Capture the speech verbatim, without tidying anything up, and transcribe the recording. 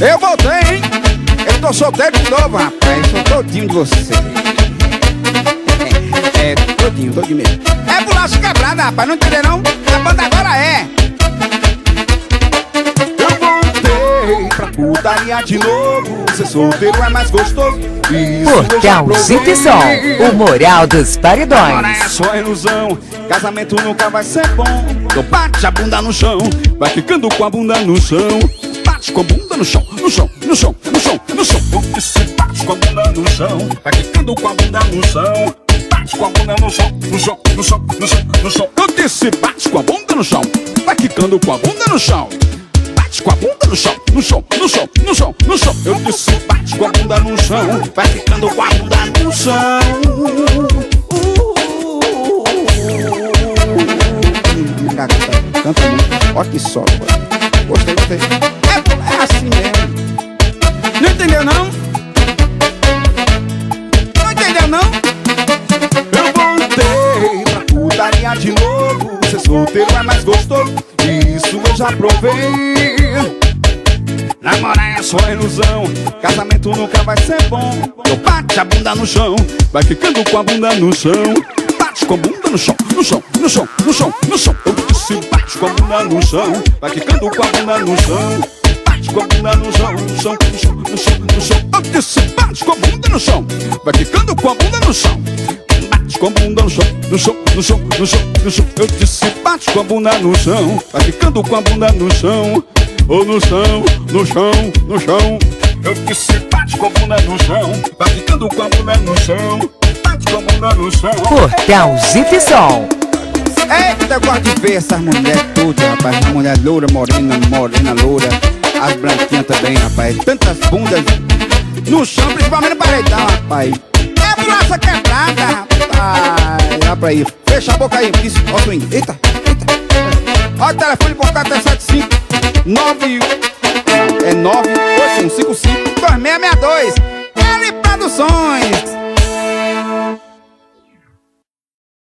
Eu voltei, hein? Eu tô solteiro de novo, rapaz. Sou todinho de você. É, é todinho, todinho mesmo. É bolacha quebrada, rapaz, não entendeu não? A banda agora é. Eu voltei pra putaria de novo. Ser solteiro é mais gostoso. Portal Zip e Som, o moral dos paredões. Agora é só ilusão, casamento nunca vai ser bom. Então bate a bunda no chão, vai ficando com a bunda no chão. Bate com a bunda no chão, no chão, no chão, no chão, no chão. Você bate com a bunda no chão, vai ficando com a bunda no chão. Bate com a bunda no chão, no chão, no chão, no chão, no chão. Eu disse bate com a bunda no chão, vai ficando com a bunda no chão. Bate com a bunda no chão, no chão, no chão, no chão, no chão. Eu disse bate com a bunda no chão, vai ficando com a bunda no chão. Canta muito, olha que solo. Gostei, gostei. É, é assim mesmo. Não entendeu não? Não entendeu não? Eu voltei pra putaria de novo. Ser solteiro é mais gostoso, isso eu já provei. Namorar é só ilusão, casamento nunca vai ser bom. Eu bate a bunda no chão, vai ficando com a bunda no chão. Bate com a bunda no chão, no chão, no chão, no chão, no chão. Eu disse bate com a bunda no chão, vai ficando com a bunda no chão. Bate com a bunda no chão, no chão, no chão, no chão, no chão. Eu disse bate com a bunda no chão, vai ficando com a bunda no chão. Bate com a bunda no chão, no chão, no chão, no chão, no chão. Eu disse bate com a bunda no chão, vai ficando com a bunda no chão. Ou no chão, no chão, no chão. Eu disse bate com a bunda no chão, vai ficando com a bunda no chão. Portal Zip e Som. Eita, eu gosto de ver essas mulheres todas, rapaz. Mulher loura, morena, morena, loura. As branquinhas também, rapaz. Tantas bundas no chão, principalmente para reitar, rapaz. É bolacha quebrada, rapaz. Olha pra aí, fecha a boca aí. Isso, ó o swing, eita, eita. Olha o telefone, contato é sete cinco nove. É nove oito um cinco cinco dois seis seis dois. L Produções.